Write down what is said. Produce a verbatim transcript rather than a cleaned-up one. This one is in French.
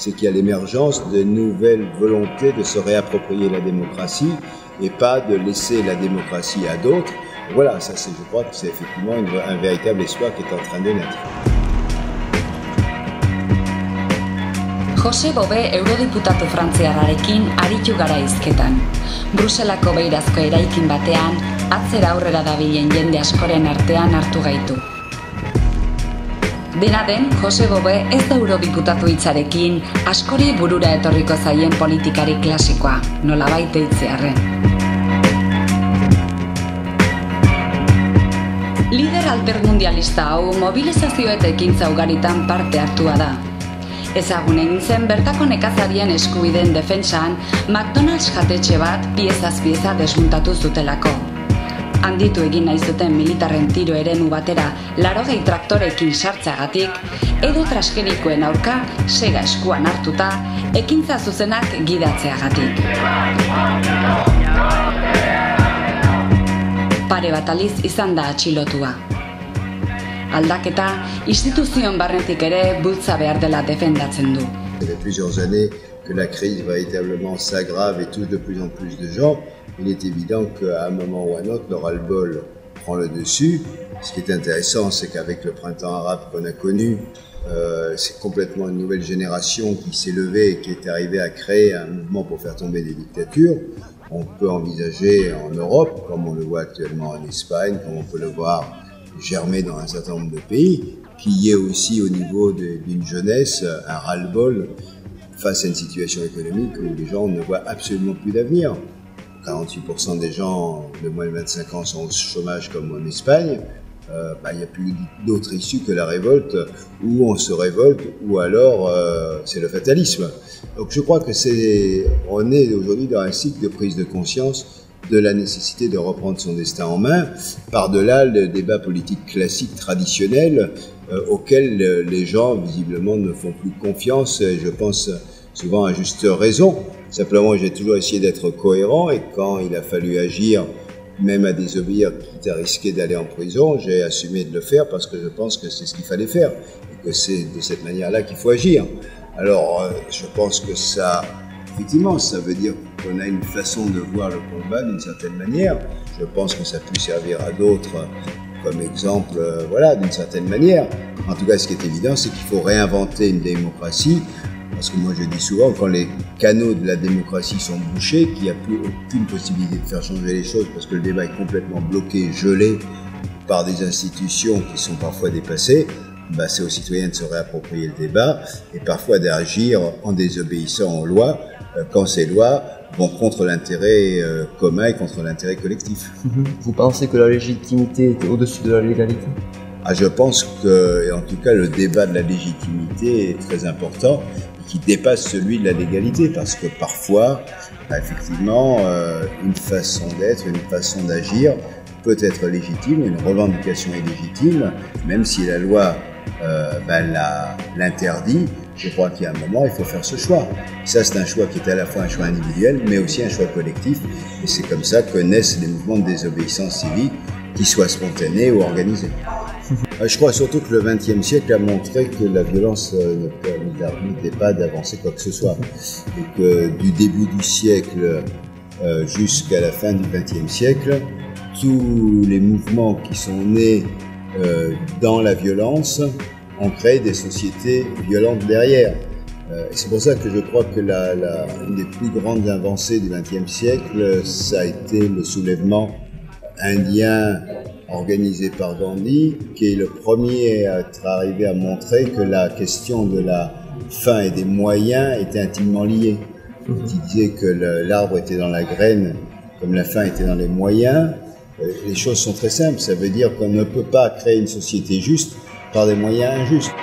c'est qu'il y a l'émergence de nouvelles volontés de se réapproprier la démocratie et pas de laisser la démocratie à d'autres. Voilà, ça c'est, je crois que c'est effectivement une, un véritable espoir qui est en train de naître. José Bové eurodiputatu frantziarrarekin aritu gara hizketan. Bruselako beirazko eraikin batean, atzera aurrera dabilen jende askoren artean hartu gaitu. Dena den, José Bové ez da eurodiputatu hitzarekin askori burura etorriko zaien politikari klasikoa, nolabait deitzearren. Lider altermundialista hau mobilizazio eta ekintza ugaritan parte hartua da. Ezagun egin zen bertako nekazarien eskubideen defentsan McDonald's jatetxe bat piezaz pieza desmuntatu zutelako. Handitu egin nahi zuten militarren tiro eremu batera laurogei traktorekin sartzagatik, edo transgenikoen aurka sega eskuan hartuta, ekintza zuzenak gidatzeagatik. Pare bat aliz izan da atxilotua. Aldaketa, instituzion barretik ere bultza behar dela defendatzen du. Il y a plusieurs années que la crise véritablement s'aggrave et touche de plus en plus de gens. Il est évident qu'à un moment ou à un autre, le ras-le-bol prend le dessus. Ce qui est intéressant, c'est qu'avec le printemps arabe qu'on a connu, euh, c'est complètement une nouvelle génération qui s'est levée et qui est arrivée à créer un mouvement pour faire tomber des dictatures. On peut envisager en Europe, comme on le voit actuellement en Espagne, comme on peut le voir germer dans un certain nombre de pays, qu'il y ait aussi au niveau d'une jeunesse un ras-le-bol face à une situation économique où les gens ne voient absolument plus d'avenir. quarante-huit pour cent des gens de moins de vingt-cinq ans sont au chômage comme en Espagne. Euh, bah, il n'y a plus d'autre issue que la révolte, ou on se révolte, ou alors euh, c'est le fatalisme. Donc je crois que c'est, on est aujourd'hui dans un cycle de prise de conscience de la nécessité de reprendre son destin en main, par-delà le débat politique classique traditionnel euh, auquel euh, les gens visiblement ne font plus confiance, et je pense souvent à juste raison. Simplement j'ai toujours essayé d'être cohérent, et quand il a fallu agir, même à désobéir, quitte à risquer d'aller en prison, j'ai assumé de le faire parce que je pense que c'est ce qu'il fallait faire et que c'est de cette manière-là qu'il faut agir. Alors, je pense que ça, effectivement, ça veut dire qu'on a une façon de voir le combat d'une certaine manière. Je pense que ça peut servir à d'autres comme exemple, voilà, d'une certaine manière. En tout cas, ce qui est évident, c'est qu'il faut réinventer une démocratie. Parce que moi je dis souvent, quand les canaux de la démocratie sont bouchés, qu'il n'y a plus aucune possibilité de faire changer les choses parce que le débat est complètement bloqué, gelé par des institutions qui sont parfois dépassées, bah c'est aux citoyens de se réapproprier le débat et parfois d'agir en désobéissant aux lois quand ces lois vont contre l'intérêt commun et contre l'intérêt collectif. Vous pensez que la légitimité est au-dessus de la légalité ? Ah, je pense que, et en tout cas, le débat de la légitimité est très important, qui dépasse celui de la légalité, parce que parfois, effectivement, euh, une façon d'être, une façon d'agir peut être légitime, une revendication est légitime, même si la loi euh, ben, la, l'interdit, je crois qu'il y a un moment, il faut faire ce choix. Ça, c'est un choix qui est à la fois un choix individuel, mais aussi un choix collectif, et c'est comme ça que naissent les mouvements de désobéissance civique, qu'ils soient spontanés ou organisés. Je crois surtout que le vingtième siècle a montré que la violence ne permettait pas d'avancer quoi que ce soit. Et que du début du siècle jusqu'à la fin du vingtième siècle, tous les mouvements qui sont nés dans la violence ont créé des sociétés violentes derrière. C'est pour ça que je crois que la, la, une des plus grandes avancées du vingtième siècle, ça a été le soulèvement indien organisé par Gandhi, qui est le premier à être arrivé à montrer que la question de la fin et des moyens était intimement liée. Il disait que l'arbre était dans la graine, comme la fin était dans les moyens. Les choses sont très simples, ça veut dire qu'on ne peut pas créer une société juste par des moyens injustes.